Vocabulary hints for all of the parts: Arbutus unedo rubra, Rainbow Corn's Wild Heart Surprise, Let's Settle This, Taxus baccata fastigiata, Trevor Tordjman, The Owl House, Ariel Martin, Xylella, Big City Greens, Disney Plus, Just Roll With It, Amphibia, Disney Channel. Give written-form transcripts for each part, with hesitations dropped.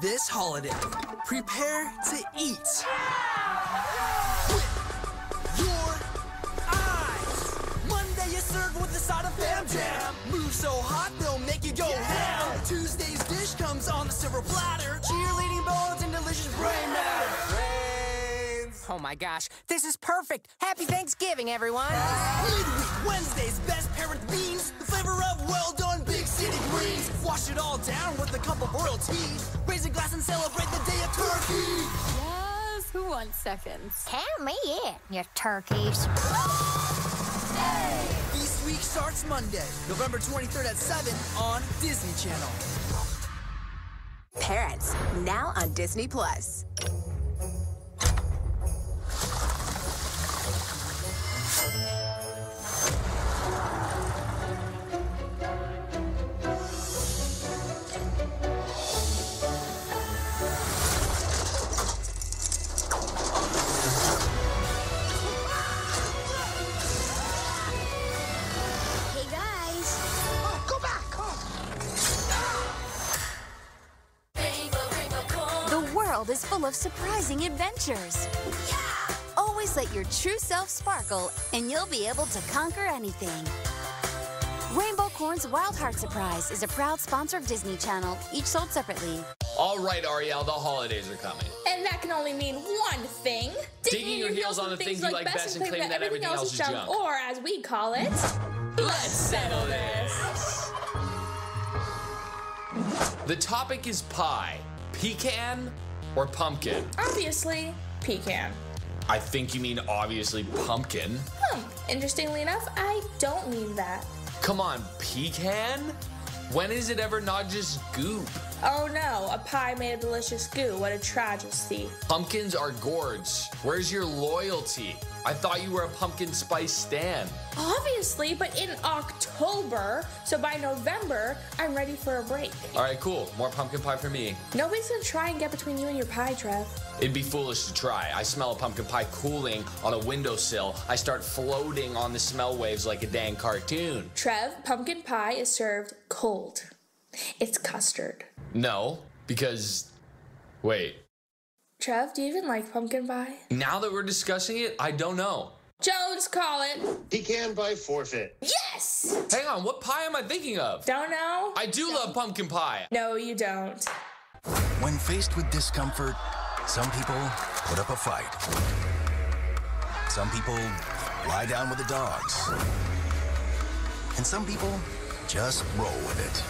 This holiday, prepare to eat with your eyes. Monday is served with a side of fam jam. Move so hot they'll make you go ham. Tuesday's dish comes on the silver platter. Cheerleading bones and delicious brain matter. Oh my gosh, this is perfect. Happy Thanksgiving, everyone. Midweek Wednesday's best parent beans. The flavor of well-done Big City Greens. Wash it all down with a cup of royal tea. Raise a glass and celebrate the day of turkey. Just 1 second. Tell me it, you turkeys. Hey. Feast Week starts Monday, November 23rd at 7 on Disney Channel. Parents, now on Disney Plus. Is full of surprising adventures. Yeah! Always let your true self sparkle, and you'll be able to conquer anything. Rainbow Corn's Wild Heart Surprise is a proud sponsor of Disney Channel, each sold separately. All right, Ariel, the holidays are coming. And that can only mean one thing. Digging your heels on the things you like best and claiming that everything else is junk. Or, as we call it, let's settle this. The topic is pie. Pecan or pumpkin? Obviously, pecan. I think you mean obviously pumpkin. Interestingly enough, I don't mean that. Come on, pecan? When is it ever not just goop? Oh no, a pie made of delicious goo. What a tragedy. Pumpkins are gourds. Where's your loyalty? I thought you were a pumpkin spice stan. Obviously, but in October, so by November, I'm ready for a break. All right, cool. More pumpkin pie for me. Nobody's gonna try and get between you and your pie, Trev. It'd be foolish to try. I smell a pumpkin pie cooling on a windowsill. I start floating on the smell waves like a dang cartoon. Trev, pumpkin pie is served cold. It's custard. No, because, wait. Trev, do you even like pumpkin pie? Now that we're discussing it, I don't know. Jones, call it. Pecan pie forfeit. Yes! Hang on, what pie am I thinking of? Don't know. I do love pumpkin pie. No, you don't. When faced with discomfort, some people put up a fight. Some people lie down with the dogs. And some people just roll with it.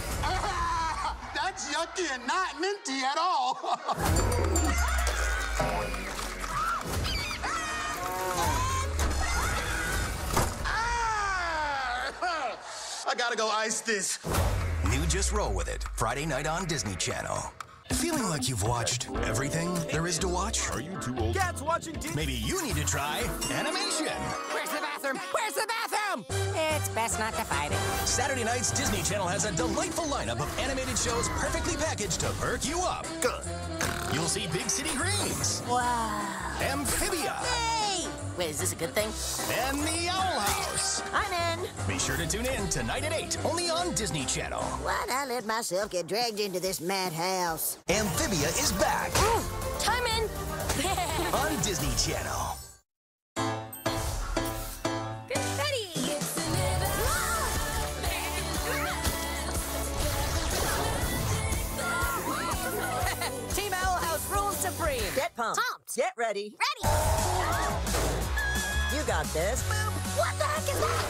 That's yucky and not minty at all. I gotta go ice this. New Just Roll With It, Friday night on Disney Channel. Feeling like you've watched everything there is to watch? Are you too old? Dad's watching Disney. Maybe you need to try animation. Where's the bathroom? Where's the bathroom? It's best not to fight it. Saturday nights, Disney Channel has a delightful lineup of animated shows perfectly packaged to perk you up. Good. You'll see Big City Greens. Wow. Amphibia. Hey! Wait, is this a good thing? And The Owl House. I'm in. Be sure to tune in tonight at 8, only on Disney Channel. Why'd I let myself get dragged into this madhouse? Amphibia is back. Time in. On Disney Channel. Get pumped. Get ready. You got this. Boom. What the heck is that?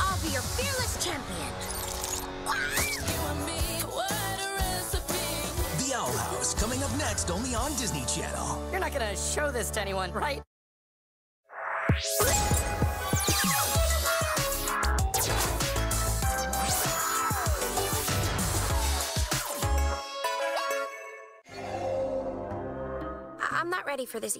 I'll be your fearless champion. The Owl House, coming up next only on Disney Channel. You're not gonna show this to anyone, right? I'm not ready for this either.